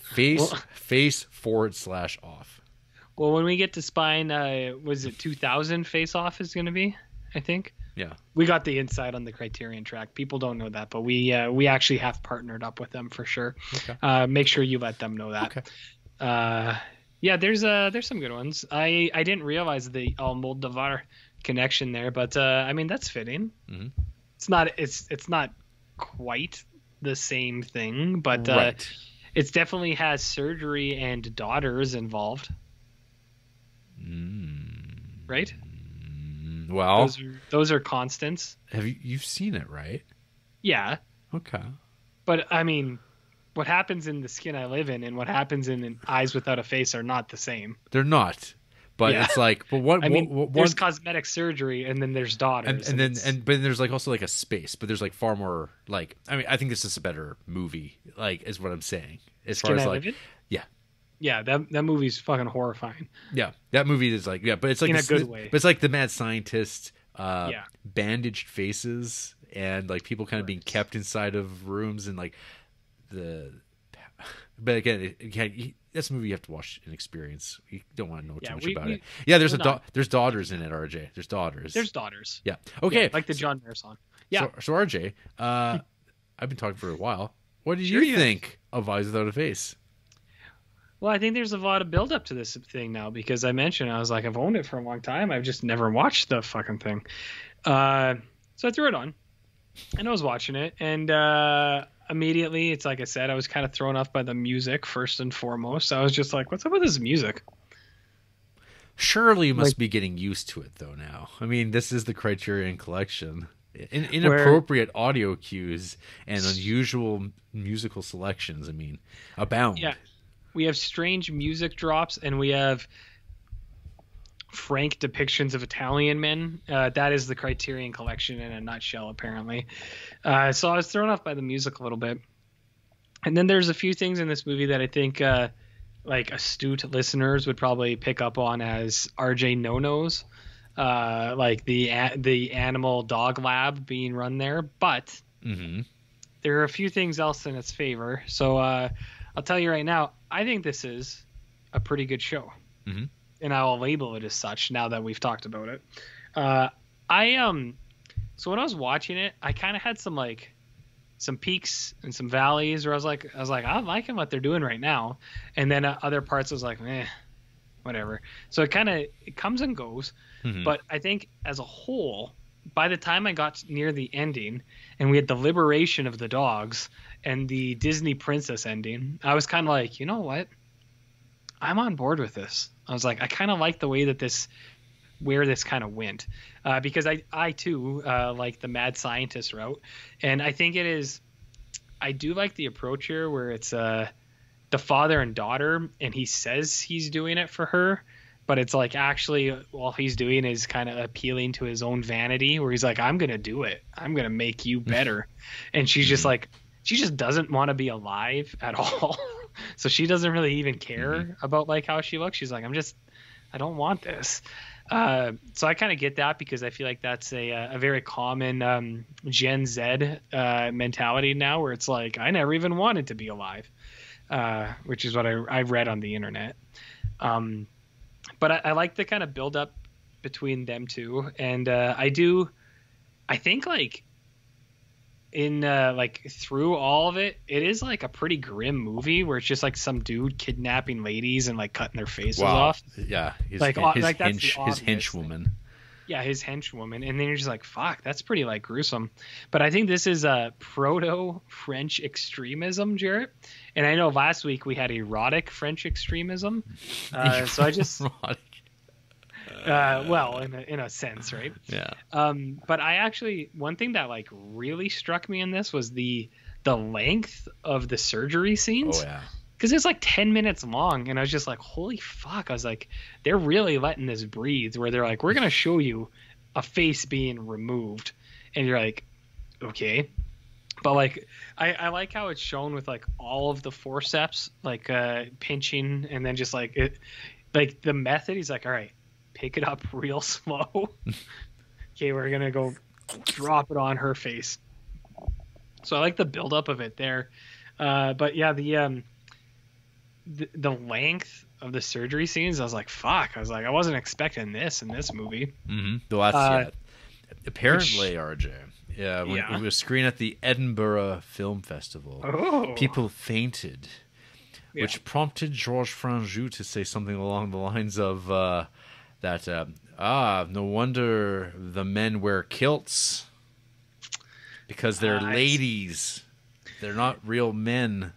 Face/off. Well, when we get to Spine, was it 2000 Face Off is going to be, I think. Yeah. We got the insight on the Criterion track. People don't know that, but we actually have partnered up with them for sure. Okay. Make sure you let them know that. Okay. Yeah, there's some good ones. I didn't realize the Almodovar connection there, but I mean that's fitting. Mm-hmm. It's not quite the same thing, but it definitely has surgery and daughters involved. Right? Well, those are constants. Have you've seen it, right? Yeah. Okay. But I mean, what happens in The Skin I Live In and what happens in Eyes Without a Face are not the same. They're not. But it's like, but what? I mean, what, there's cosmetic surgery, and then there's daughters, and then there's like also like a space, but there's like far more like. I mean, I think this is a better movie. Like, is what I'm saying. As far as like, yeah, that movie's fucking horrifying. Yeah, that movie is like, but it's like in a good way. But it's like the mad scientist, bandaged faces, and like people kind of being kept inside of rooms, and like the. But again, that's a movie you have to watch and experience. You don't want to know too much about it. Yeah, there's daughters in it, RJ. There's daughters. Yeah. Okay. Yeah, like the John Mayer song. Yeah. So RJ, I've been talking for a while. What did you think of Eyes Without a Face? Well, I think there's a lot of build up to this thing now because I mentioned I was like, I've owned it for a long time. I've just never watched the fucking thing. So I threw it on, and I was watching it, and. Immediately, it's like I said, I was kind of thrown off by the music first and foremost. I was just like, what's up with this music? Surely you must be getting used to it, though, now. I mean, this is the Criterion Collection. Inappropriate audio cues and unusual musical selections, I mean, abound. Yeah, we have strange music drops, and we have frank depictions of Italian men. That is the Criterion Collection in a nutshell, apparently. So I was thrown off by the music a little bit. And then there's a few things in this movie that I think like astute listeners would probably pick up on as RJ no-nos, like the animal dog lab being run there. But there are a few things else in its favor. So I'll tell you right now, I think this is a pretty good show. Mm-hmm. And I'll label it as such now that we've talked about it. So when I was watching it, I kind of had some peaks and some valleys where I was like, I'm liking what they're doing right now. And then other parts I was like, meh, whatever. So it comes and goes. Mm-hmm. But I think as a whole, by the time I got near the ending and we had the liberation of the dogs and the Disney princess ending, I was kind of like, you know what? I'm on board with this. I was like, I kind of like the way that where this kind of went, because I too like the mad scientist route. And I think I do like the approach here where it's the father and daughter, and he says he's doing it for her, but it's like actually all he's doing is kind of appealing to his own vanity where he's like, I'm going to do it. I'm going to make you better. And she's just like, she just doesn't want to be alive at all. So she doesn't really even care about like how she looks. She's like, I don't want this. So I kind of get that because I feel like that's a very common Gen Z mentality now where it's like, I never even wanted to be alive, which is what I read on the internet. But I like the kind of build up between them two. And I think like, in like through all of it, it is like a pretty grim movie where it's just like some dude kidnapping ladies and like cutting their faces off. Yeah, his henchwoman. Yeah, his henchwoman, and then you're just like, fuck, that's pretty like gruesome. But I think this is a proto French extremism, Jarrett. And I know last week we had erotic French extremism. So I just. Well, in a sense, right? Yeah. But I actually, one thing that like really struck me in this was the length of the surgery scenes. Oh yeah. Because it's like 10 minutes long, and I was just like, holy fuck! I was like, they're really letting this breathe. Where they're like, we're gonna show you a face being removed, and you're like, okay. But like, I like how it's shown with like all of the forceps, like pinching, and then just like it, like the method. He's like, all right. Pick it up real slow. Okay, we're going to go drop it on her face. So I like the buildup of it there. But yeah, the length of the surgery scenes, I was like, fuck. I was like, I wasn't expecting this in this movie. Mm-hmm. Apparently, RJ, when we were screened at the Edinburgh Film Festival, people fainted, which prompted Georges Franju to say something along the lines of... no wonder the men wear kilts because they're ladies. They're not real men.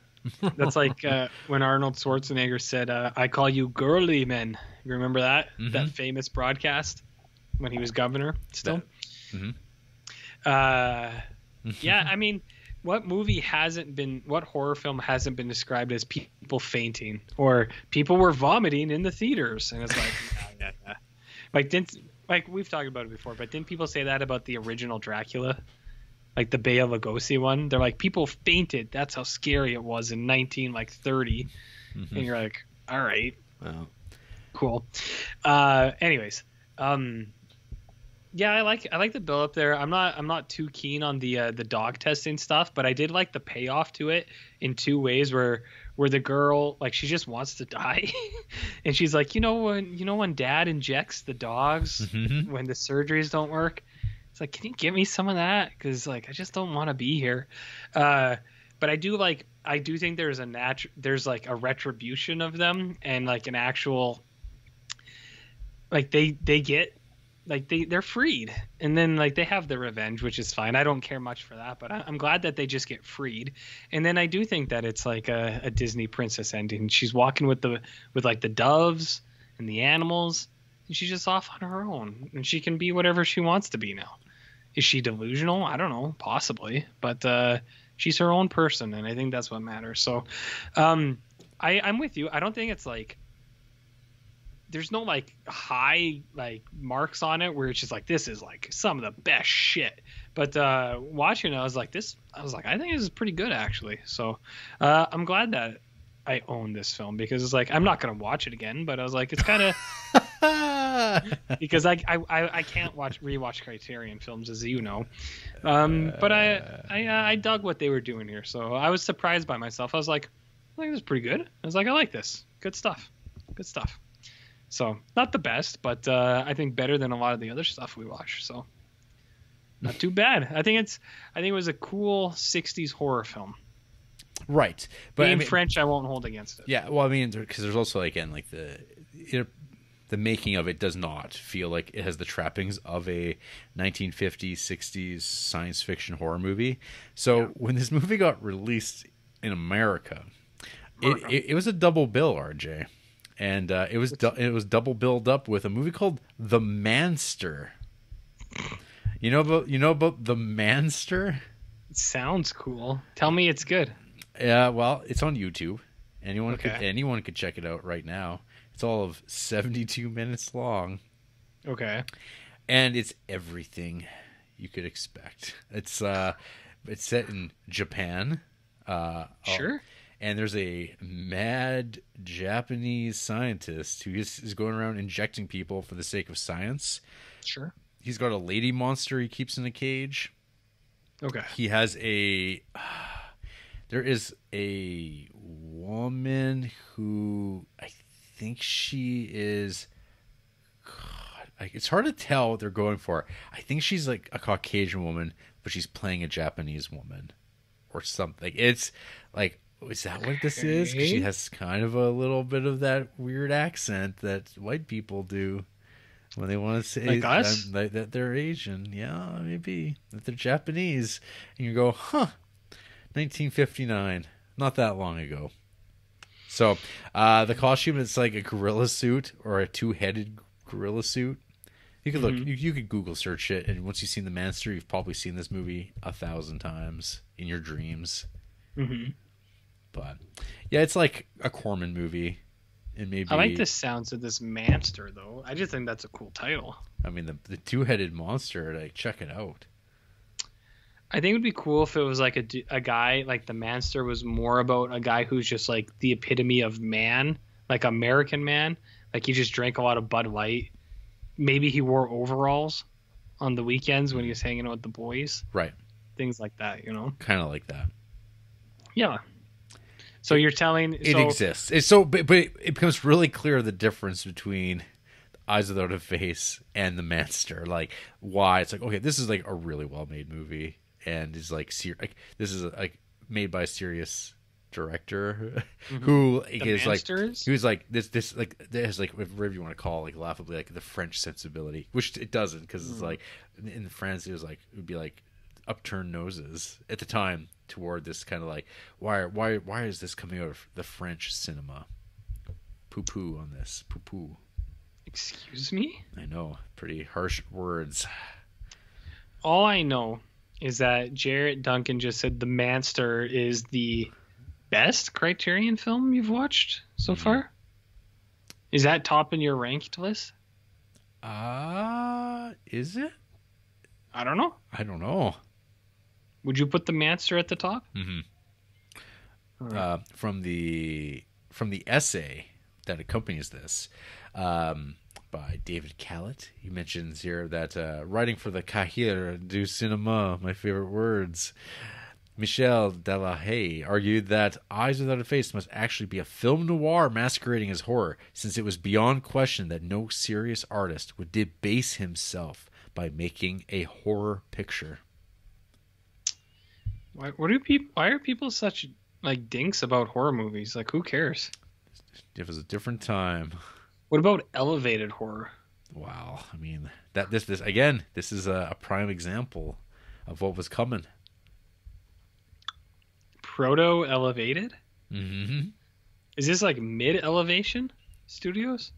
That's like when Arnold Schwarzenegger said, I call you girly men. You remember that? That famous broadcast when he was governor still? Yeah, I mean, what horror film hasn't been described as people fainting or people were vomiting in the theaters? And it's like... Like, we've talked about it before, but didn't people say that about the original Dracula? Like the Bela Lugosi one? They're like, people fainted. That's how scary it was in 1930. Mm-hmm. And you're like, all right. Wow. Cool. Anyways. Yeah, I like the build up there. I'm not too keen on the dog testing stuff, but I did like the payoff to it in two ways where the girl, like, she just wants to die, and she's like, you know when Dad injects the dogs mm-hmm. when the surgeries don't work, it's like, can you give me some of that? Because, like, I just don't want to be here. But I do think there's a retribution of them, and like an actual, like, they get. Like they're freed, and then like they have the revenge, which is fine. I don't care much for that, but I'm glad that they just get freed. And then I do think that it's like a Disney princess ending. She's walking with the doves and the animals, and she's just off on her own, and she can be whatever she wants to be now. Is she delusional? I don't know, possibly, but she's her own person, and I think that's what matters. So I'm with you. I don't think it's like, there's no like high like marks on it where it's just like, this is like some of the best shit. But watching it, I was like, I think this is pretty good actually. So I'm glad that I own this film, because it's like, I'm not gonna watch it again, but I was like, it's kind of because I can't rewatch Criterion films, as you know. But I dug what they were doing here, so I was surprised by myself. I was like, I think this is pretty good. I was like, I like this. Good stuff. So not the best, but I think better than a lot of the other stuff we watch. So not too bad. I think it was a cool 60s horror film. Right. But in French, I won't hold against it. Yeah. Well, I mean, because there's also, again, like the making of it does not feel like it has the trappings of a 1950s, 60s science fiction horror movie. So yeah. When this movie got released in America, it was a double bill, RJ. And it was double billed up with a movie called The Manster. You know about The Manster? It sounds cool. Tell me it's good. Yeah, well, it's on YouTube. Anyone could check it out right now. It's all of 72 minutes long. Okay. And it's everything you could expect. It's set in Japan. Sure. And there's a mad Japanese scientist who is going around injecting people for the sake of science. Sure. He's got a lady monster he keeps in a cage. Okay. He has a... there is a woman who... I think she is... God, it's hard to tell what they're going for. I think she's like a Caucasian woman, but she's playing a Japanese woman or something. It's like... Is that what this is? 'Cause she has kind of a little bit of that weird accent that white people do when they want to say like us? That they're Asian. Yeah, maybe. That they're Japanese. And you go, huh, 1959. Not that long ago. So the costume, it's like a gorilla suit or a two-headed gorilla suit. You could look. Mm-hmm. You could Google search it. And once you've seen The Manster, you've probably seen this movie 1,000 times in your dreams. Mm-hmm. But yeah, it's like a Corman movie, and maybe I like the sounds of this monster though. I just think that's a cool title. I mean, the two-headed monster. Like, check it out. I think it'd be cool if it was like a guy, like The Manster was more about a guy who's just like the epitome of man, like American man. Like he just drank a lot of Bud Light. Maybe he wore overalls on the weekends when he was hanging out with the boys. Right. Things like that, you know. Kind of like that. Yeah. So you're telling it exists. It's so, but it becomes really clear the difference between Eyes Without a Face and The Manster. Like why it's like, okay, this is like a really well made movie, and is like this is like made by a serious director mm-hmm. who the is Mansters? Like who's like this like there's like whatever you want to call like laughably like the French sensibility, which it doesn't because it's like in France it was like it would be like upturned noses at the time toward this kind of like why is this coming out of the French cinema? Poo-poo on this. Poo-poo. Excuse me? I know. Pretty harsh words. All I know is that Jarrett Duncan just said The Manster is the best Criterion film you've watched so far. Is that top in your ranked list? Is it? I don't know. I don't know. Would you put The Master at the top? Mm-hmm. Right. From the essay that accompanies this, by David Callet, he mentions here that writing for the Cahiers du Cinema, my favorite words, Michel Delahaye argued that Eyes Without a Face must actually be a film noir masquerading as horror, since it was beyond question that no serious artist would debase himself by making a horror picture. Why are people such like dinks about horror movies? Like, who cares? It was a different time. What about elevated horror? Wow, I mean that this again, this is a prime example of what was coming. Proto elevated? Mm-hmm. Is this like mid elevation studios?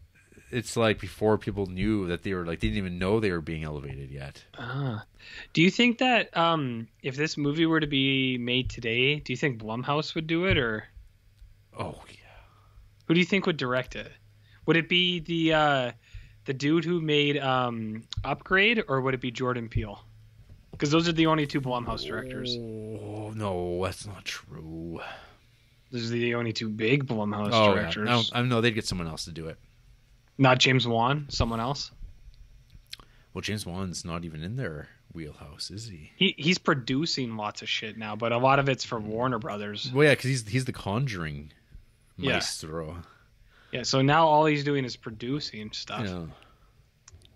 It's like before people knew that they were like, they didn't even know they were being elevated yet. Do you think that if this movie were to be made today, do you think Blumhouse would do it, or? Oh yeah. Who do you think would direct it? Would it be the dude who made Upgrade, or would it be Jordan Peele? Because those are the only two Blumhouse directors. Oh, no, that's not true. Those are the only two big Blumhouse directors. Yeah. No, they'd get someone else to do it. Not James Wan? Someone else? Well, James Wan's not even in their wheelhouse, is he? He's producing lots of shit now, but a lot of it's for Warner Brothers. Well, yeah, because he's the Conjuring maestro. Yeah, so now all he's doing is producing stuff. Yeah.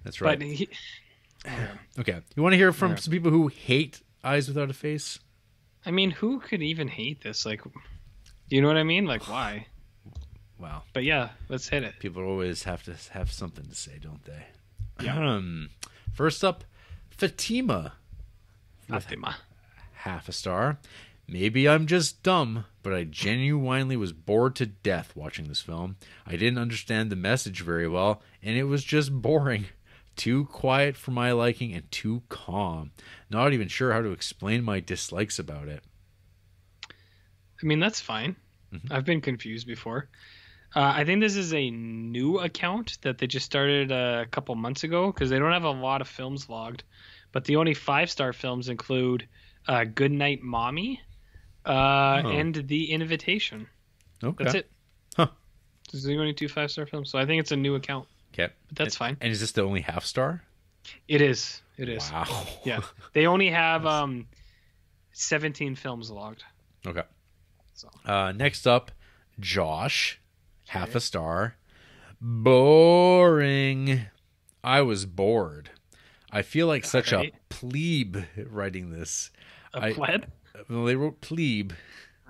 That's right. But he... Okay, you want to hear from some people who hate Eyes Without a Face? I mean, who could even hate this? Like, you know what I mean? Like, why? Wow. But yeah, let's hit it. People always have to have something to say, don't they? Yeah. First up, Fatima. Half a star. Maybe I'm just dumb, but I genuinely was bored to death watching this film. I didn't understand the message very well, and it was just boring. Too quiet for my liking and too calm. Not even sure how to explain my dislikes about it. I mean, that's fine. Mm-hmm. I've been confused before. I think this is a new account that they just started a couple months ago because they don't have a lot of films logged. But the only 5-star films include Goodnight Mommy and The Invitation. Okay. That's it. Huh. This is the only two 5-star films. So I think it's a new account. Okay. But that's fine. And is this the only half star? It is. It is. Wow. Yeah. They only have 17 films logged. Okay. So. Next up, Josh, half a star. Boring. I was bored. I feel like such a plebe writing this. A pleb? Well, they wrote plebe.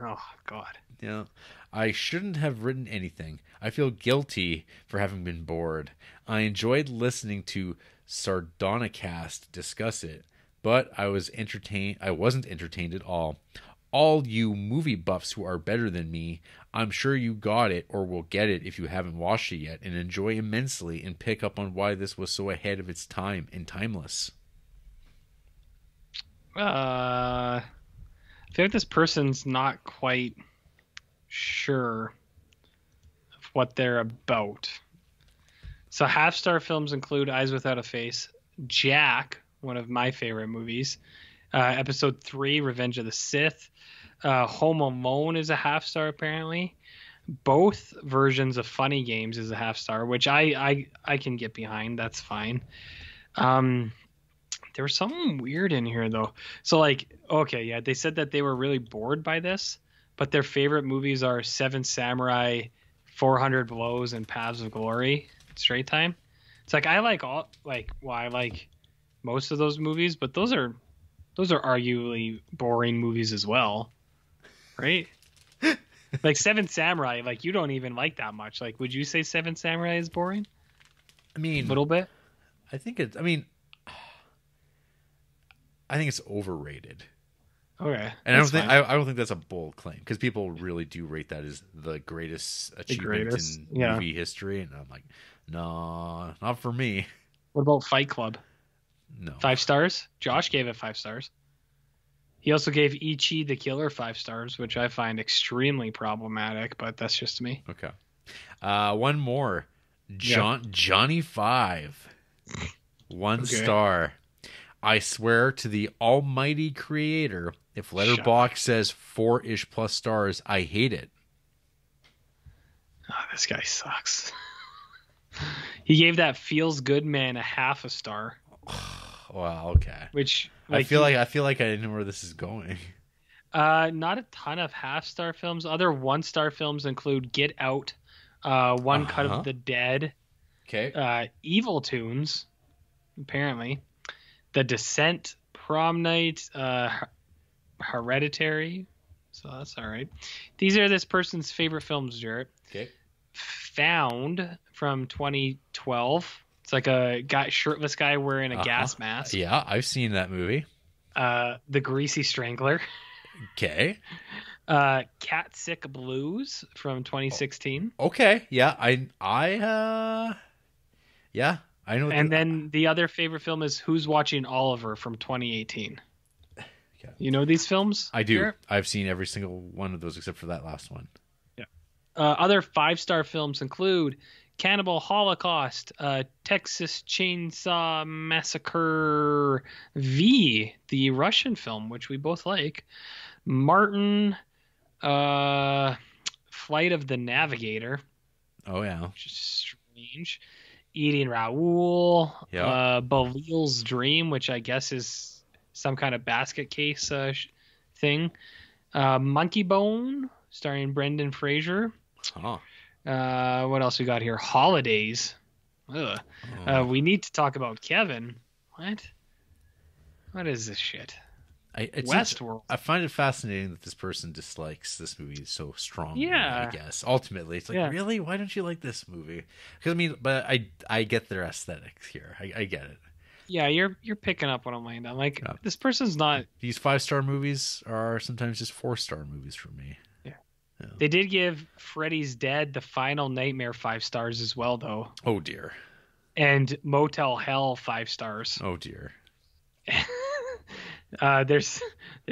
Oh, God. Yeah. I shouldn't have written anything. I feel guilty for having been bored. I enjoyed listening to Sardonicast discuss it, but I wasn't entertained at all. All you movie buffs who are better than me, I'm sure you got it or will get it if you haven't watched it yet and enjoy immensely and pick up on why this was so ahead of its time and timeless. I feel like this person's not quite sure of what they're about. So half star films include Eyes Without a Face, Jack, one of my favorite movies, episode 3, Revenge of the Sith, Home Alone is a half star apparently. Both versions of Funny Games is a half star, which I can get behind. That's fine. There was something weird in here though. So like, okay, yeah, they said that they were really bored by this, but their favorite movies are Seven Samurai, 400 Blows, and Paths of Glory. Straight Time. It's like I like most of those movies, but those are arguably boring movies as well, right? Like Seven Samurai, like you don't even like that much. Like, would you say Seven Samurai is boring? I mean, a little bit. I think it's overrated. Okay, and I don't think that's a bold claim because people really do rate that as the greatest achievement in movie history, and I'm like, no, not for me. What about Fight Club? No, 5 stars. Josh gave it 5 stars. He also gave Ichi the Killer 5 stars, which I find extremely problematic, but that's just me. Okay, one more, Johnny 5. One star. I swear to the almighty creator, if Letterboxd says 4-ish plus stars, I hate it. Oh, this guy sucks. He gave that Feels Good Man a half a star. Wow. Okay. Which like, I feel like I didn't know where this is going. Not a ton of half star films. Other 1-star films include Get Out, One Cut of the Dead, Evil Tunes, apparently, The Descent, Prom Night, Hereditary. So that's all right. These are this person's favorite films, Jarrett. Okay. Found from 2012. It's like a guy, shirtless guy wearing a gas mask. Yeah, I've seen that movie. The Greasy Strangler. Okay. Cat Sick Blues from 2016. Okay. Yeah, I know. And then the other favorite film is Who's Watching Oliver from 2018. Okay. You know these films? I do. Here? I've seen every single one of those except for that last one. Yeah. Other 5-star films include Cannibal Holocaust, Texas Chainsaw Massacre V, the Russian film, which we both like, Martin, Flight of the Navigator. Oh, yeah. Which is strange. Eating Raoul, Belial's Dream, which I guess is some kind of basket case thing. Monkey Bone, starring Brendan Fraser. Oh. What else we got here? Holidays. Ugh. Oh. We need to talk about Kevin. What is this shit? Westworld. I find it fascinating that this person dislikes this movie so strongly. Yeah, I guess ultimately it's like, really, why don't you like this movie? Because I mean, but I get their aesthetics here. I get it. Yeah, you're picking up what I'm laying down. Like this person's not. These 5-star movies are sometimes just 4-star movies for me. No. They did give Freddy's Dead, The Final Nightmare 5 stars as well, though. Oh, dear. And Motel Hell 5 stars. Oh, dear. There's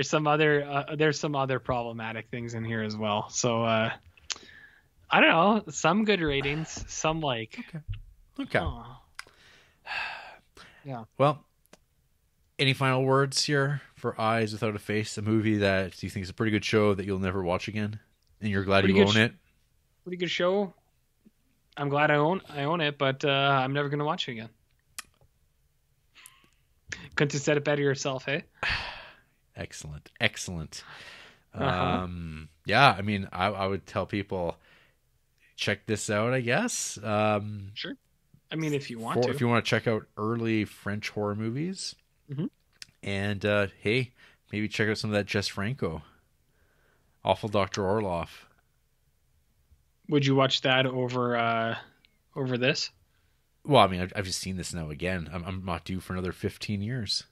some other problematic things in here as well. So I don't know. Some good ratings, some like. Okay. Aww. Yeah. Well, any final words here for Eyes Without a Face, a movie that you think is a pretty good show that you'll never watch again? And you're glad you own it? Pretty good show. I'm glad I own it, but I'm never going to watch it again. Couldn't have said it better yourself, hey? Excellent. Excellent. Yeah, I mean, I would tell people, check this out, I guess. Sure. I mean, if you want to. If you want to check out early French horror movies. Mm-hmm. And, hey, maybe check out some of that Jess Franco. Awful Dr. Orloff. Would you watch that over this? Well, I mean, I've just seen this now again. I'm not due for another 15 years.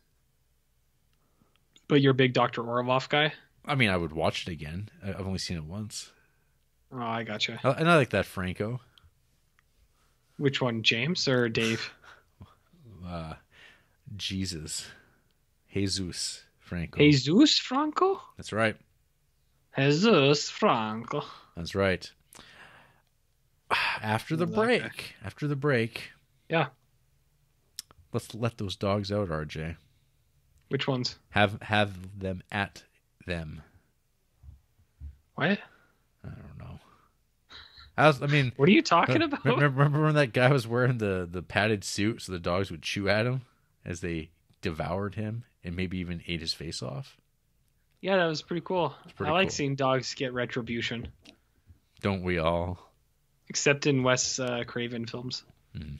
But you're a big Dr. Orloff guy? I mean, I would watch it again. I've only seen it once. Oh, I gotcha. And I like that Franco. Which one, James or Dave? Jesus Franco. Jesus Franco? That's right. Jesus Franco. That's right. After the break. Yeah. Let's let those dogs out, RJ. Which ones? Have them at them. What? I don't know. I mean, what are you talking about? Remember when that guy was wearing the padded suit so the dogs would chew at him as they devoured him and maybe even ate his face off? Yeah, that was pretty cool. I like seeing dogs get retribution. Don't we all? Except in Wes Craven films. Mm.